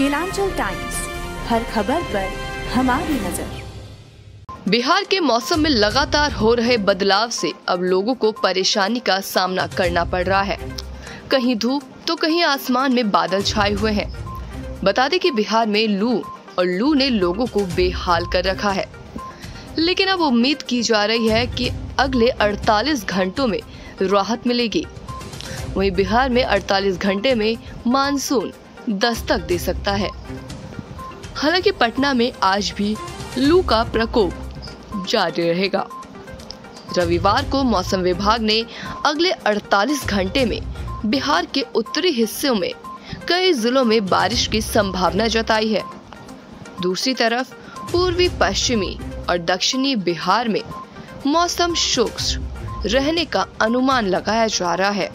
कैलांचल times, हर खबर पर हमारी नजर। बिहार के मौसम में लगातार हो रहे बदलाव से अब लोगों को परेशानी का सामना करना पड़ रहा है। कहीं धूप तो कहीं आसमान में बादल छाए हुए हैं। बता दें कि बिहार में लू ने लोगों को बेहाल कर रखा है, लेकिन अब उम्मीद की जा रही है कि अगले 48 घंटों में राहत मिलेगी। वहीं बिहार में 48 घंटे में मानसून दस्तक दे सकता है। हालांकि पटना में आज भी लू का प्रकोप जारी रहेगा। रविवार को मौसम विभाग ने अगले 48 घंटे में बिहार के उत्तरी हिस्सों में कई जिलों में बारिश की संभावना जताई है। दूसरी तरफ पूर्वी, पश्चिमी और दक्षिणी बिहार में मौसम शुष्क रहने का अनुमान लगाया जा रहा है।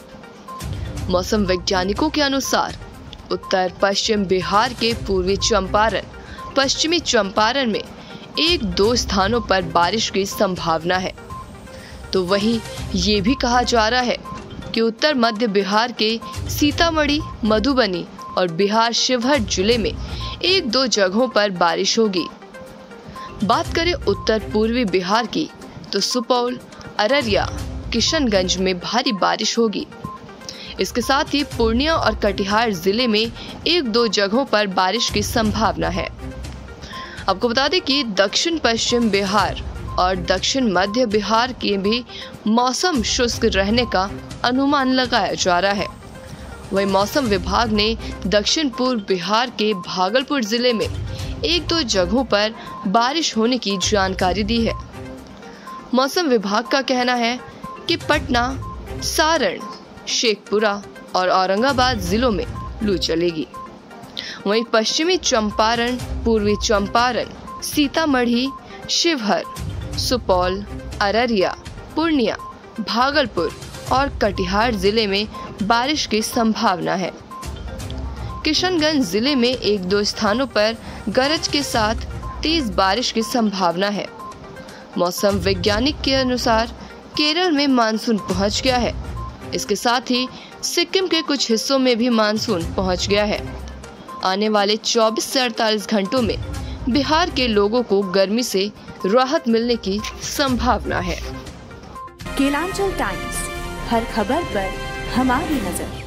मौसम वैज्ञानिकों के अनुसार उत्तर पश्चिम बिहार के पूर्वी चंपारण, पश्चिमी चंपारण में 1-2 स्थानों पर बारिश की संभावना है। तो वहीं ये भी कहा जा रहा है कि उत्तर मध्य बिहार के सीतामढ़ी, मधुबनी और बिहार शिवहर जिले में 1-2 जगहों पर बारिश होगी। बात करें उत्तर पूर्वी बिहार की तो सुपौल, अररिया, किशनगंज में भारी बारिश होगी। इसके साथ ही पूर्णिया और कटिहार जिले में 1-2 जगहों पर बारिश की संभावना है। आपको बता दें कि दक्षिण पश्चिम बिहार और दक्षिण मध्य बिहार के भी मौसम शुष्क रहने का अनुमान लगाया जा रहा है। वहीं मौसम विभाग ने दक्षिण पूर्व बिहार के भागलपुर जिले में 1-2 जगहों पर बारिश होने की जानकारी दी है। मौसम विभाग का कहना है कि पटना, सारण, शेखपुरा और औरंगाबाद जिलों में लू चलेगी। वहीं पश्चिमी चंपारण, पूर्वी चंपारण, सीतामढ़ी, शिवहर, सुपौल, अररिया, पूर्णिया, भागलपुर और कटिहार जिले में बारिश की संभावना है। किशनगंज जिले में 1-2 स्थानों पर गरज के साथ तेज बारिश की संभावना है। मौसम वैज्ञानिक के अनुसार केरल में मानसून पहुंच गया है। इसके साथ ही सिक्किम के कुछ हिस्सों में भी मानसून पहुंच गया है। आने वाले 24 से 48 घंटों में बिहार के लोगों को गर्मी से राहत मिलने की संभावना है। कैलांचल टाइम्स, हर खबर पर हमारी नजर।